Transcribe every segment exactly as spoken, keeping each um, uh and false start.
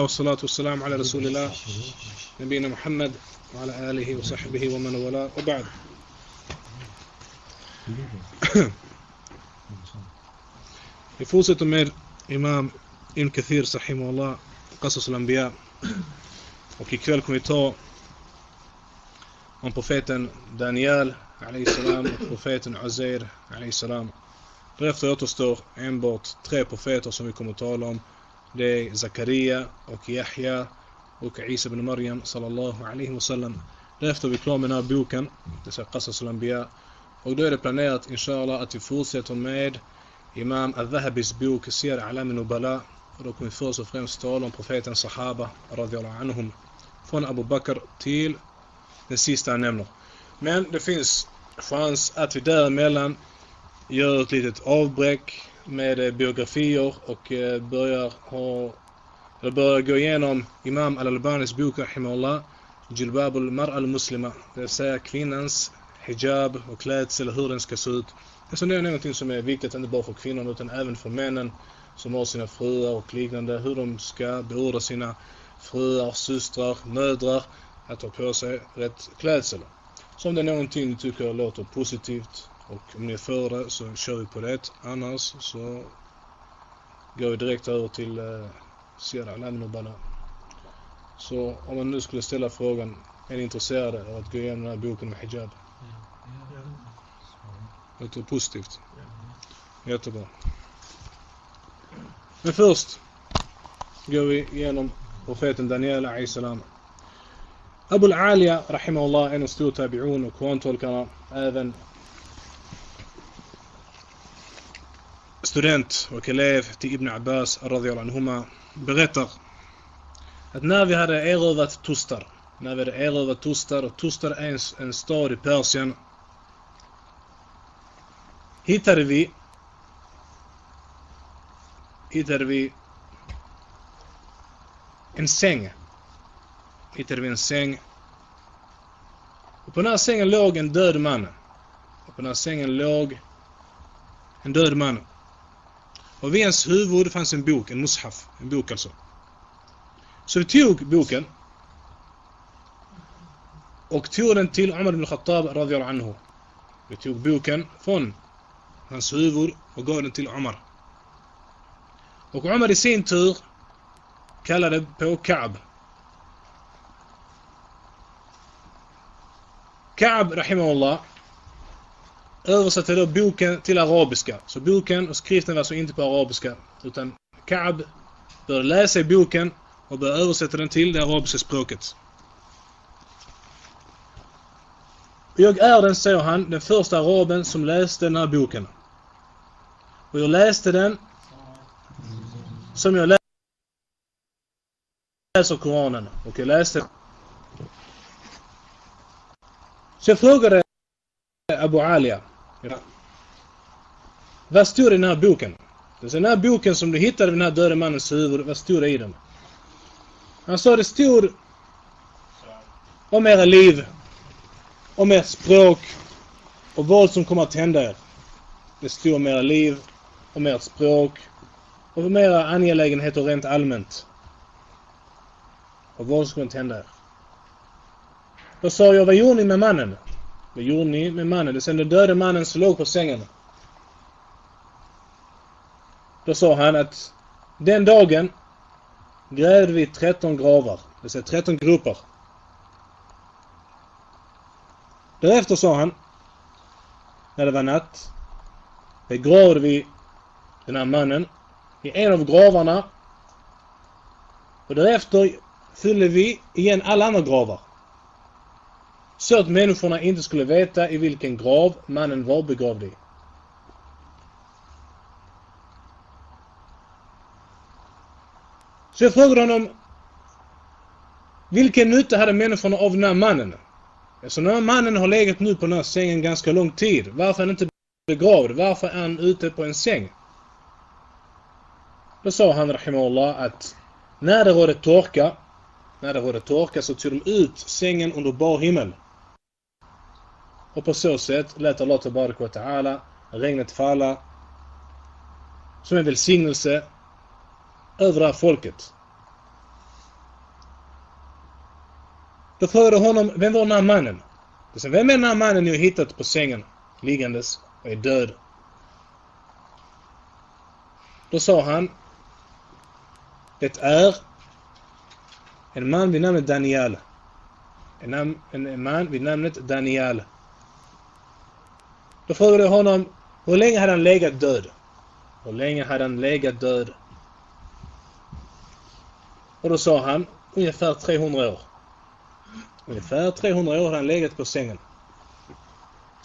والصلاة والسلام على رسول الله نبينا محمد وعلى آله وصحبه ومن والاه وبعد. يفوز تمر إمام ابن كثير رحمه الله قصص الأنبياء وكيكلكم يتو عن profeten Daniel عليه السلام profeten Azair عليه السلام. Därefter återstår enbart tre profeter som vi kommer att tala om. Det är Zakaria och Yahya och Isa ibn Mariam sallallahu alaihi wasallam. Därefter är vi klara med den här boken, det är Qasas al-Anbiya. Och då är det planerat inshallah att vi fortsätter med Imam al-Zahabis bok Sir Alam al-Nubala. Och då kommer vi först och främst tala om profeten Sahaba radhiyallahu anhum, från Abu Bakr till den sista han nämner. Men det finns chans att vi däremellan gör ett litet avbräck med biografier och börjar, ha, börjar gå igenom Imam al-Albanis bok rahimahullah Jilbab al-Mar'a al-Muslima, det vill säga kvinnans hijab och klädsel, hur den ska se ut. Alltså det är någonting som är viktigt inte bara för kvinnorna utan även för männen som har sina fruar och liknande, hur de ska beordra sina fruar, systrar, mödrar att ta på sig rätt klädsel. Så om det är någonting ni tycker låter positivt och om ni är för det så kör vi på det, annars så går vi direkt över till eh, Sir Alam Nubala. Så om man nu skulle ställa frågan, är ni intresserade av att gå igenom den här boken med hijab? Det är positivt. Jättebra. Men först går vi igenom profeten Daniel alayhi salam. Abu Al-Aliya rahimahullah, en av stora tabi'un och kontolkarna, även student och elev till Ibn Abbas radhiyallahu anhuma, berättar att när vi hade erövrat Tustar, när vi hade erövrat Tustar, och Tustar är en, en stad i Persien, hittade vi hittade vi en säng hittade vi en säng och på den här sängen låg en död man och på den här sängen låg en död man. Och vid ens huvud fanns en bok, en mushaf, en bok alltså. Så vi tog boken och tog den till Omar ibn Khattab radhiyallahu anhu. Vi tog boken från hans huvud och gav den till Omar. Och Omar i sin tur kallade på Kaab. Kaab rahimahullah översatte då boken till arabiska. Så boken och skriften var alltså inte på arabiska, utan Kaab började läsa i boken och började översätta den till det arabiska språket. Jag är den, säger han, den första araben som läste den här boken. Och jag läste den som jag läser Koranen. Och jag läste. Så jag frågade Abu Aliya, ja, vad stod i den här boken? Den här boken som du hittade vid den här döde mannens huvud, vad stod det i den? Han sa, det stod om era liv, om ert språk och vad som kommer att hända er. Det stod om era liv, om ert språk och om era angelägenheter rent allmänt och vad som kommer att hända er. Då sa jag, vad gjorde ni med mannen? Vad gjorde ni med mannen? Det sen den döde mannen som låg på sängen. Då sa han att den dagen grävde vi tretton gravar. Det säger tretton grupper. Därefter sa han, när det var natt, begravde vi den här mannen i en av gravarna. Och därefter fyllde vi igen alla andra gravar, så att människorna inte skulle veta i vilken grav mannen var begravd i. Så jag frågade honom, vilken nytta hade människorna av den här mannen? Så den här mannen har legat nu på den här sängen ganska lång tid. Varför är han inte begravd? Varför är han ute på en säng? Då sa han rahimahullah att när det rådde torka, när det rådde torka så tog de ut sängen under bar himmel. Och på så sätt lät Allah tabaraka wa ta'ala regnet falla som en välsignelse över folket. të thërë honëm vendon në amanën. Këse veme në amanën ju hitët pësengën, ligëndës, e dërë. Të sohan, të të ërë, e në manë binam në Daniela. E në manë binam në Daniela. Të thërë honëm, hë lengë haran legët dërë. Hë lengë haran legët dërë. Rësohan, unë e thërë të të hunë rëhë. Unë e thërë të të hunë rëhë haran legët pësengën.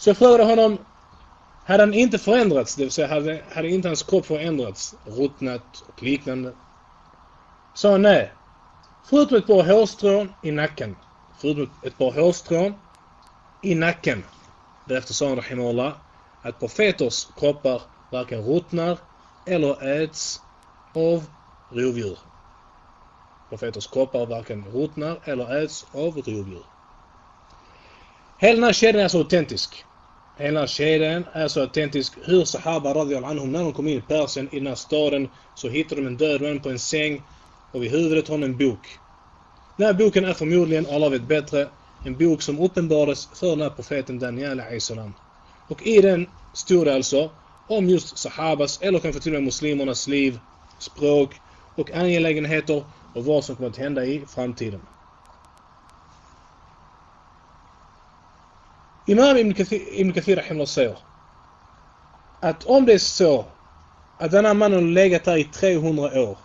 Så frågar honom, har han inte förändrats? Det vill säga, har inte hans kropp förändrats? Ruttnat och liknande. Sa han nej. Förutom ett par hårstrån i nacken. Förutom ett par hårstrån i nacken. Därefter sa han, rahimahullah, att profeters kroppar varken ruttnar eller äts av rovdjur. Profeters kroppar varken ruttnar eller äts av rovdjur. Hela den här kedjan är så autentisk. Hela kedjan är så autentisk. Hur sahaba radhiyallahu anhum, när de kom in i Persien, i den här staden, så hittade de en död man på en säng och vid huvudet har en bok. Den här boken är förmodligen, alla vet bättre, en bok som uppenbarades för den här profeten Daniel alayhis salam. Och i den stod det alltså om just sahabas, eller kanske till och med muslimernas liv, språk och angelägenheter och vad som kommer att hända i framtiden. Imam Ibn Kathir rahimahullah säger att om det är så att den här mannen har legat där i trehundra år,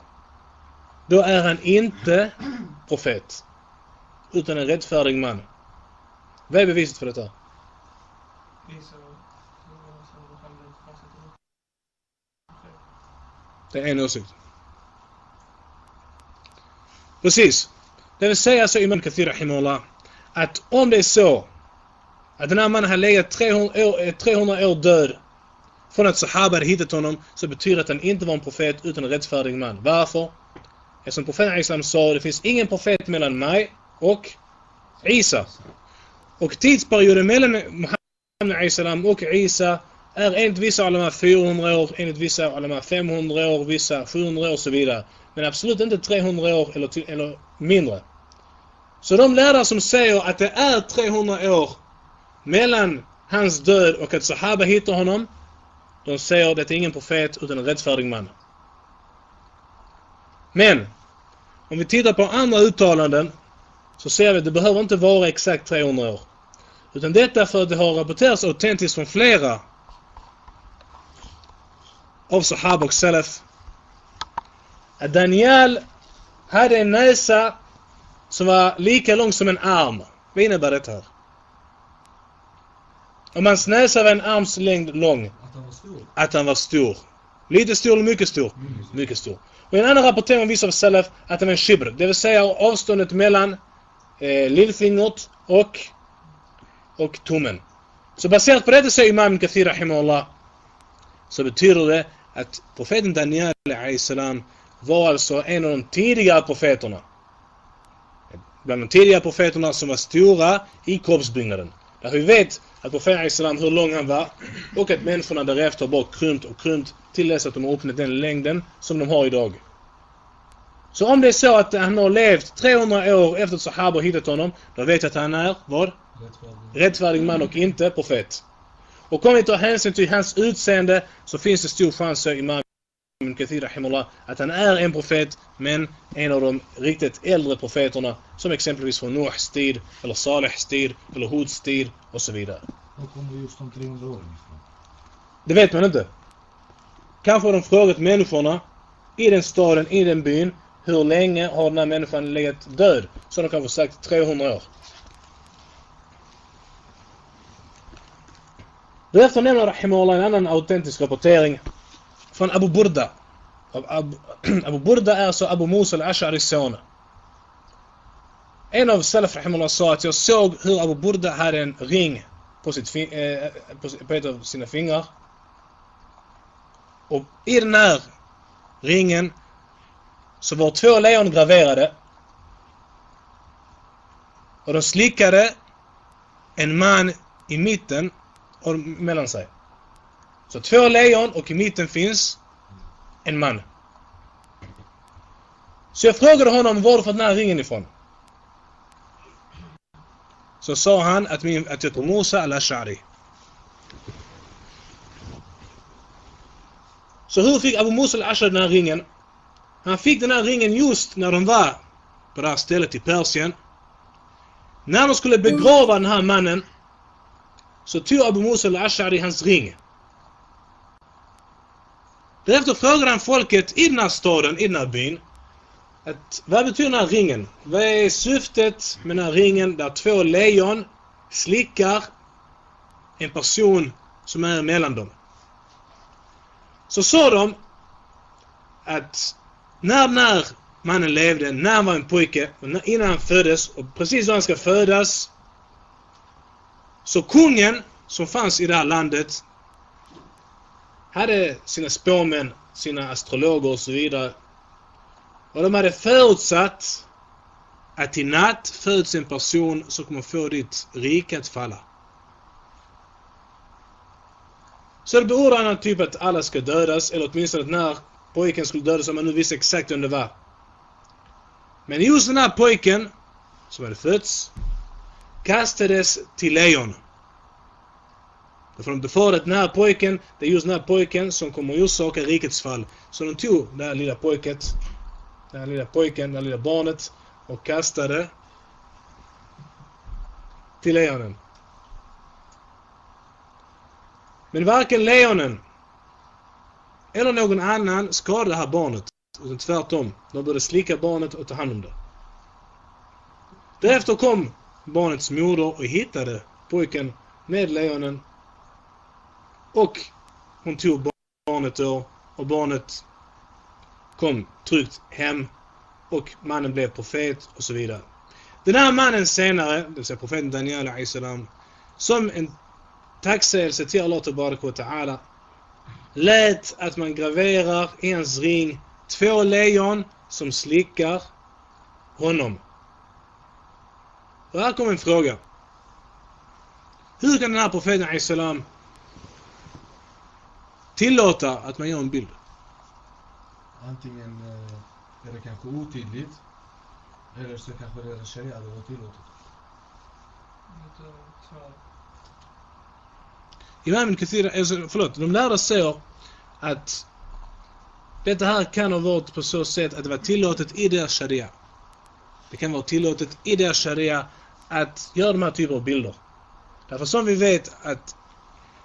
då är han inte profet utan en rättfärdig man. Vad är beviset för detta? Det är en åsikt. Precis. Det vill säga så Imam Kathir rahimahullah att om det är så att den här mannen har legat trehundra år död från att sahabar hittat honom, så betyder att han inte var en profet utan en rättfärdig man. Varför? Eftersom profeten Isa sa, det finns ingen profet mellan mig och Isa. Och tidsperioden mellan Muhammad och Isa är enligt vissa ulama fyrahundra år, enligt vissa ulama femhundra år, vissa sjuhundra år och så vidare. Men absolut inte trehundra år eller, till, eller mindre. Så de lärare som säger att det är trehundra år mellan hans död och att sahaba hittar honom, de säger att det är ingen profet utan en rättfärdig man. Men om vi tittar på andra uttalanden så ser vi att det behöver inte vara exakt trehundra år. Utan detta för att det har rapporterats autentiskt från flera av sahaba och salaf att Daniel hade en näsa som var lika lång som en arm. Vad innebär det här? Om hans näsa var en arms längd lång. Att han var stor. Att han var stor. Lite stor eller mycket stor? Mm. Mycket stor. Och en annan rapportering visar av salaf att han var en shibr. Det vill säga avståndet mellan eh, lillfingret och, och tummen. Så baserat på detta säger Imam Kathir rahimahullah, så betyder det att profeten Daniel alayhis salam var alltså en av de tidigare profeterna. Bland de tidigare profeterna som var stora i kroppsbyggnaden. Där vi vet att profeten Islam hur lång han var och att människorna därefter har bara krympt och krympt till dess att de har uppnått den längden som de har idag. Så om det är så att han har levt trehundra år efter att sahaba hittat honom, då vet jag att han är vad? Rättfärdig man och inte profet. Och om vi tar hänsyn till hans utseende så finns det stor chans i Imam Ibn Kathir rahimahullah att han är en profet, men en av de riktigt äldre profeterna som exempelvis från Nuhs tid, eller Salihs tid, eller Huds tid och så vidare. Vad kommer just de trehundra åren ifrån? Det vet man inte. Kanske har de frågat människorna i den staden, i den byn, hur länge har den här människan legat död? Så de kan få sagt trehundra år. Därefter nämner rahimahullah en annan autentisk rapportering från Abu Burda. Abu Burda är alltså Abu Musa al-Ash'ari son. En av salaf rahimahullah sa att jag såg hur Abu Burda hade en ring på, sitt, eh, på ett av sina fingrar. Och i den här ringen så var två lejon graverade. Och de slickade en man i mitten och mellan sig. Så två lejon och i mitten finns en man. Så jag frågade honom varför den här ringen ifrån. So Sohan at me at Abu Musa al-Ash'ari. So who fik Abu Musa al-Ash'ari naar ringen? Han fik den här ringen just när de var på det här stället i Persien. När de skulle begrava den här mannen så tog Abu Musa al-Ash'ari hans ring. Därefter frågade han folket i den här staden, i den här byn, att vad betyder den här ringen? Vad är syftet med den här ringen där två lejon slickar en person som är mellan dem? Så sa de att när den här mannen levde, när han var en pojke, innan han föddes och precis när han ska födas, så kungen som fanns i det här landet hade sina spåmän, sina astrologer och så vidare. Och de hade förutsatt att i natt föds en person som kommer få ditt rike att falla. Så det beordrar han typ att alla ska dödas, eller åtminstone att när pojken skulle dödas om man nu visste exakt vem det var. Men just den här pojken som hade fötts kastades till lejon. Därför de befarade att den här pojken, det är just den här pojken som kommer att orsaka rikets fall. Så de tog det här lilla pojket, den här lilla pojken, det här lilla barnet och kastade till lejonen. Men varken lejonen eller någon annan skadade det här barnet, utan tvärtom, de började slicka barnet och ta hand om det. Därefter kom barnets moder och hittade pojken med lejonen, och hon tog barnet då, och barnet kom tryggt hem och mannen blev profet och så vidare. Den här mannen senare, det vill säga profeten Daniel alayhi salam, som en tacksägelse till Allah tabaraka wa ta'ala, lät att man graverar i ens ring två lejon som slickar honom. Och här kommer en fråga. Hur kan den här profeten alayhi salam tillåta att man gör en bild? Antingen är det kanske otydligt, eller så kanske det är sharia det var tillåtet. Imam Ibn Kathir, förlåt, de lärde sig att detta här kan ha varit på så sätt att det var tillåtet i deras sharia. Det kan vara tillåtet i deras sharia att göra de här typer av bilder. Därför som vi vet att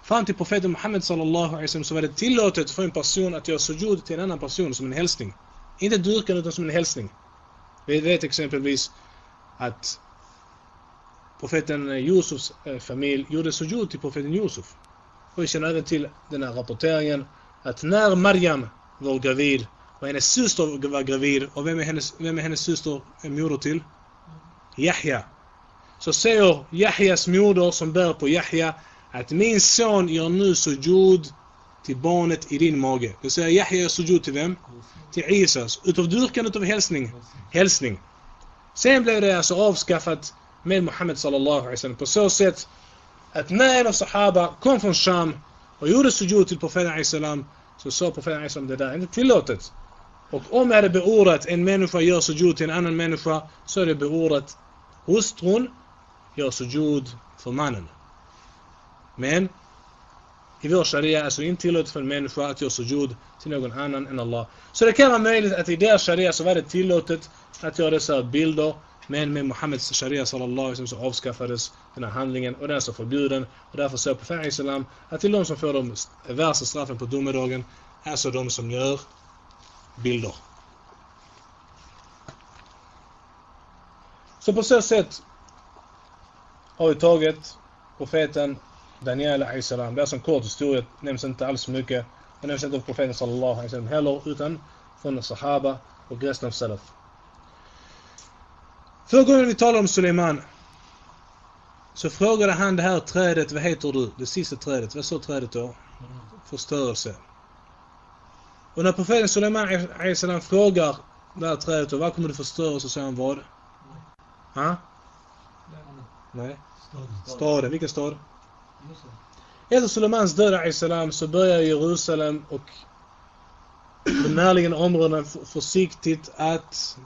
fram till profeten Muhammad sallallahu alaihi wasallam så var det tillåtet för en person att göra sujud till en annan person som en hälsning. Inte dyrkan utan som en hälsning. Vi vet exempelvis att profeten Yusufs familj gjorde sujud till profeten Yusuf. Och vi känner även till den här rapporteringen att när Mariam var gravid och hennes syster var gravid, och vem är hennes, vem är hennes syster mor till? Yahya. Så säger Yahyas moder som bär på Yahya att min son gör nu sujud till barnet i din mage. Det säger Yahya sujud till vem? Till Isa. Utav dyrkan, utav hälsning. Hälsning. Sen blev det alltså avskaffat med Muhammad sallallahu alaihi wasallam på så sätt att när en av sahaba kom från Sham och gjorde sujud till profeten alaihi salam, så sa profeten alaihi salam det där inte tillåtet. Och om det är beordrat en människa gör sujud till en annan människa, så är det beordrat hustrun gör sujud för mannen. Men i vår sharia är så inte tillåtet för en människa att göra sujud till någon annan än Allah. Så det kan vara möjligt att i deras sharia så var det tillåtet att göra dessa bilder. Men med Muhammeds sharia sallallahu alaihi wasallam så avskaffades den här handlingen och den är så förbjuden. Och därför säger profeten islam att till de som får de värsta straffen på domedagen är så de som gör bilder. Så på så sätt har vi tagit profeten Daniel alaihi salam. Det är en kort historia, nämns inte alls mycket. Och nämns inte av profeten sallallahu alaihi wasallam heller, utan från sahaba och resten av salaf. Förra gången vi talade om Sulaiman så frågade han det här trädet, vad heter du? Det sista trädet, vad sa trädet då? Förstörelse. Och när profeten Sulaiman alaihi salam frågar det här trädet, vad kommer du förstöra, så säger han vad? Ha? Nej. Staden, vilken stad? Efter Sulaimans död så börjar Jerusalem och de närliggande områdena försiktigt att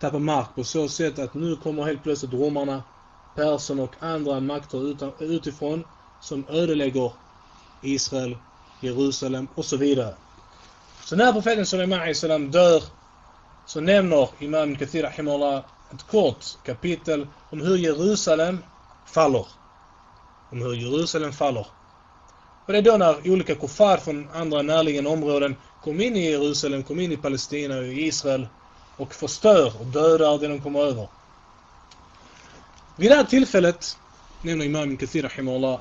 tappa mark på så sätt att nu kommer helt plötsligt romarna persen och andra makter utifrån som ödelägger Israel, Jerusalem och så vidare. Så när profeten Sulaiman dör så nämner Imam Kathir rahimahullah ett kort kapitel om hur Jerusalem faller. Om hur Jerusalem faller. Och det är då när olika kuffar från andra närliggande områden kom in i Jerusalem, kom in i Palestina och Israel och förstör och dödar det de kommer över. Vid det här tillfället, nämner Imam Kathir rahimahullah,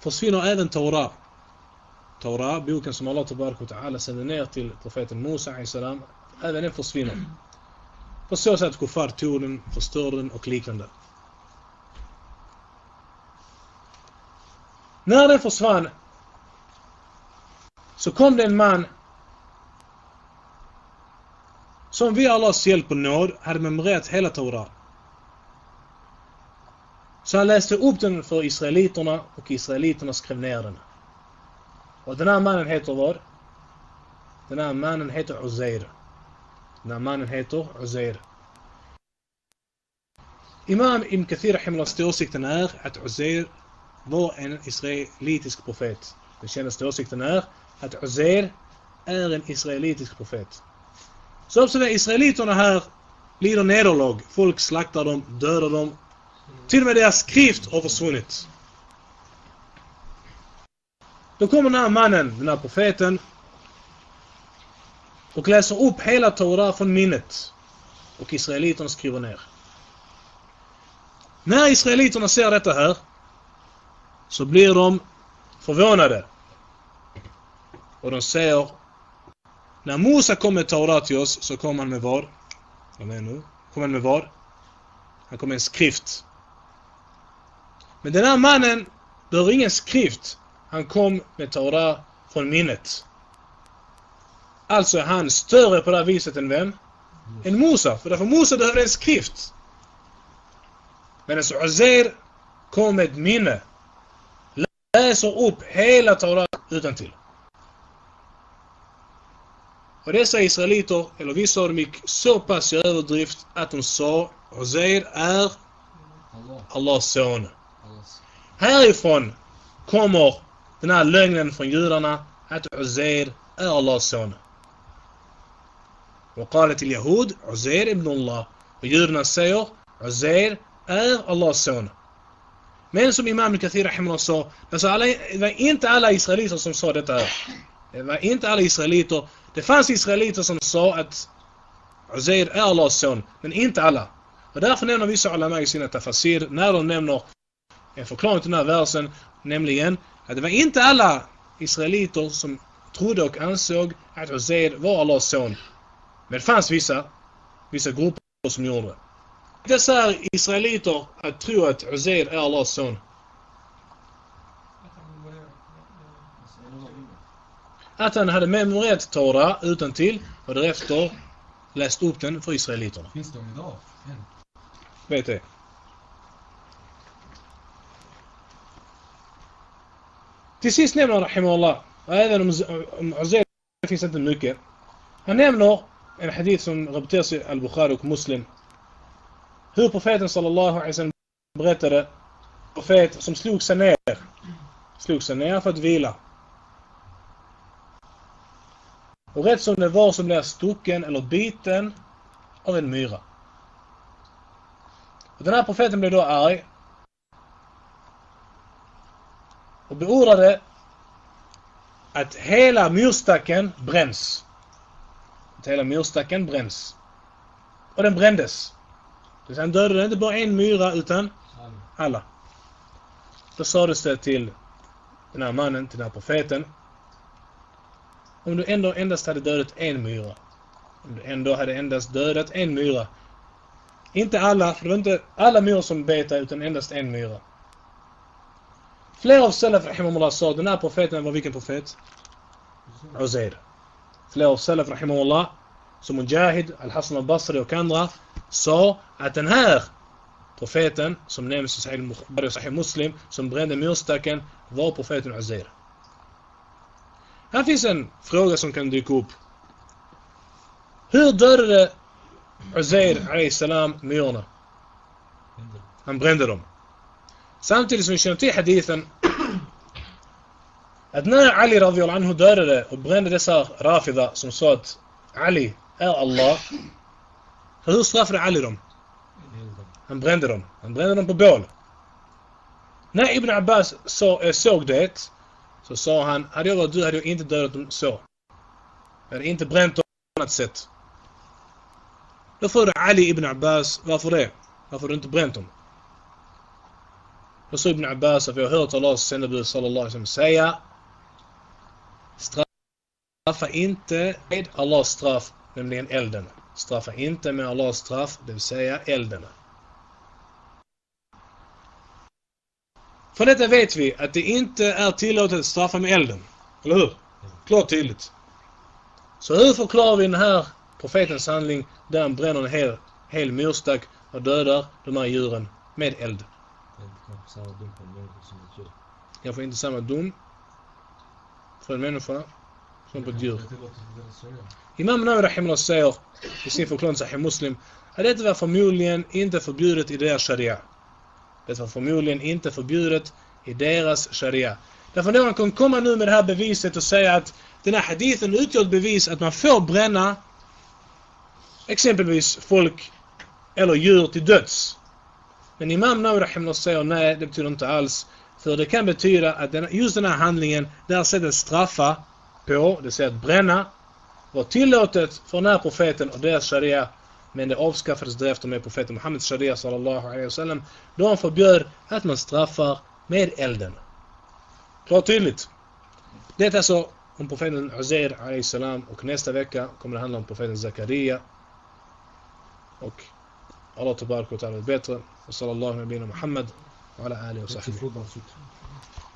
försvinner även Torah. Torah, boken som Allah tabarak wa ta'ala sände ner till profeten Musa alayhi salam, även den försvinner. På så sätt kuffar tog den, förstörde den och liknande. När den försvann så kom det en man som vid Allahs hjälp och nåd hade memorerat hela Torah. Så han läste upp den för israeliterna och israeliterna skrev ner den. Och den här mannen heter vad? Den här mannen heter Uzair. Den här mannen heter Uzair. Imam Ibn Kathir rahimahullah åsikten är att Uzair var en israelitisk profet. Den kändaste åsikten är att Uzair är en israelitisk profet. Så observera, israeliterna här lider nederlag. Folk slaktar dem, dödar dem. Till och med deras skrift har försvunnit. Då kommer den här mannen, den här profeten, och läser upp hela Torah från minnet. Och israeliterna skriver ner. När israeliterna ser detta här så blir de förvånade. Och de säger, när Musa kom med Torah till oss så kom han med vad? De är nu. Kom han med vad? Han kom med en skrift. Men den här mannen rör ingen skrift. Han kom med Torah från minnet. Alltså är han större på det här viset än vem? Än Musa. För därför Musa behövde en skrift. Men alltså Uzair kom med minne. Läser upp hela Torah utan till. Och dessa israeliter, eller vissa av dem gick så pass i överdrift att de sa Uzair är Allahs son. Härifrån kommer den här lögnen från judarna att Uzair är Allahs son. Och kallar till Yahud Uzair ibn Allah. Och judarna säger Uzair är Allahs son. Men som Imam Kathir rahimahullah sa, alltså alla, det var inte alla israeliter som sa detta här. Det var inte alla israeliter. Det fanns israeliter som sa att Uzair är Allahs son, men inte alla. Och därför nämner vissa ulama i sina tafasir, när de nämner en förklaring till den här versen, nämligen att det var inte alla israeliter som trodde och ansåg att Uzair var Allahs son. Men det fanns vissa, vissa grupper som gjorde det. Dessa israeliter att tro att Uzair är Allahs son. Att han hade memorerat Torah utan till och därefter läst upp den för israeliterna. Finns de idag? Vet det. Till sist nämner rahimahullah, och även om, om Uzair finns inte mycket. Han nämner en hadith som rapporteras i Al-Bukhari och Muslim. Hur profeten sallallahu alaihi wasallam berättade profet som slog sig ner slog sig ner för att vila. Och rätt som det var som blev stucken eller biten av en myra. Och den här profeten blev då arg och beordrade att hela myrstacken bränns. Att hela myrstacken bränns. Och den brändes. Han dödade inte bara en myra utan alla. Då sades det till den här mannen, till den här profeten, om du ändå endast hade dödat en myra. Om du ändå hade endast dödat en myra. Inte alla, för det var inte alla myror som beta utan endast en myra. Flera av salaf rahimahullah sa, den här profeten var vilken profet? Uzair. Flera av salaf rahimahullah, som Mujahid, Al-Hassan al-Basri och andra, sa att den här profeten som nämns i Sahih Muslim som brände myrstacken var profeten Uzair. Här finns en fråga som kan dyka upp. Hur dödade Uzair alayhi salam myrorna? brengen erom. Samtidig som vi känner till hadithen att när Ali radhiyallahu anhu dödade och brände dessa rafida som sa att Ali är Allah, hur straffade Ali dem? Han brände dem. Han brände dem på bål. När Ibn Abbas så, såg det så sa han, hade jag varit du hade jag inte dödat dem så. Jag hade inte bränt dem på annat sätt. Då frågade Ali Ibn Abbas, varför det? Varför du inte bränt dem? Då sa Ibn Abbas att vi har hört Allahs sändebud sallallahu alaihi wasallam säga, straffa inte med Allahs straff, nämligen elden. Straffa inte med Allahs straff, det vill säga elden. För detta vet vi att det inte är tillåtet att straffa med elden. Eller hur? Klart tydligt. Så hur förklarar vi den här profetens handling där han bränner en hel, hel murstack och dödar de här djuren med eld? Jag får inte samma dom från en människa som på ett djur. Imam Nawawi rahimahullah säger i sin förklaring Sahih Muslim att detta var förmodligen inte förbjudet i deras sharia. Det var förmodligen inte förbjudet i deras sharia. Därför när man kan komma nu med det här beviset och säga att den här hadithen utgör ett bevis att man får bränna exempelvis folk eller djur till döds. Men Imam Nawawi rahimahullah säger nej, det betyder inte alls. För det kan betyda att den, just den här handlingen, där sättet straffa på, det sättet bränna, var tillåtet för den här profeten och deras sharia. Men det avskaffades därefter med profeten Muhammad sharia sallallahu alaihi wasallam. Då han förbjöd att man straffar med elden. Klart tydligt. Det är så om profeten Uzair alaihi salam, och nästa vecka kommer det handla om profeten Zakaria. Och Allah tabarak wa ta'ala bättre. Och sallallahu alaihi wa sallam Muhammad och alla alihi wa sahbihi.